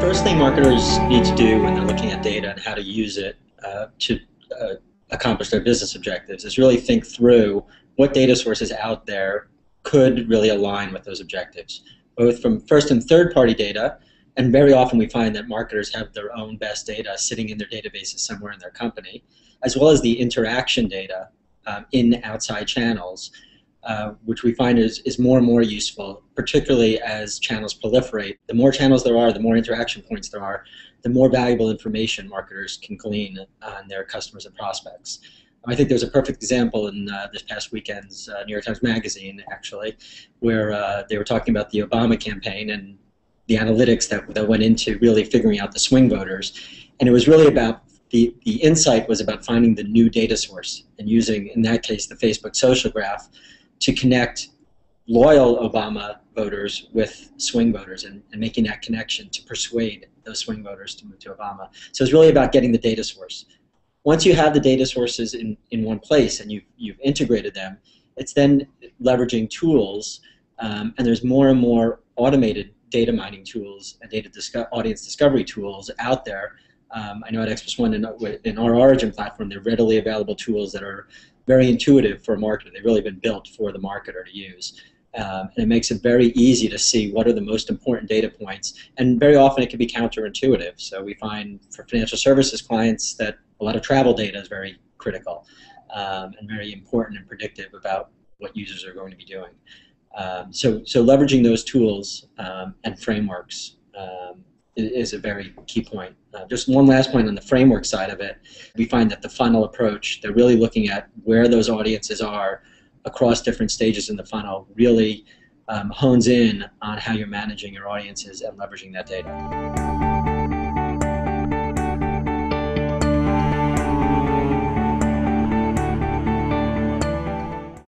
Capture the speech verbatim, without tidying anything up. first thing marketers need to do when they're looking at data and how to use it uh, to uh, accomplish their business objectives is really think through what data sources out there could really align with those objectives, both from first and third party data. And very often we find that marketers have their own best data sitting in their databases somewhere in their company, as well as the interaction data um, in outside channels, uh, which we find is, is more and more useful, particularly as channels proliferate. The more channels there are, the more interaction points there are, the more valuable information marketers can glean on their customers and prospects. I think there's a perfect example in uh, this past weekend's uh, New York Times Magazine, actually, where uh, they were talking about the Obama campaign and the analytics that, that went into really figuring out the swing voters. And it was really about, the, the insight was about finding the new data source and using, in that case, the Facebook social graph to connect loyal Obama voters with swing voters and, and making that connection to persuade those swing voters to move to Obama. So it's really about getting the data source. Once you have the data sources in, in one place and you've, you've integrated them, it's then leveraging tools, um, and there's more and more automated data mining tools and data disco audience discovery tools out there. Um, I know at x plus one and in our Origin platform, they're readily available tools that are very intuitive for a marketer. They've really been built for the marketer to use. Um, and it makes it very easy to see what are the most important data points. And very often it can be counterintuitive. So we find for financial services clients that a lot of travel data is very critical um, and very important and predictive about what users are going to be doing. Um, so, so leveraging those tools um, and frameworks um, is a very key point. Uh, just one last point on the framework side of it, we find that the funnel approach, they're really looking at where those audiences are across different stages in the funnel, really um, hones in on how you're managing your audiences and leveraging that data.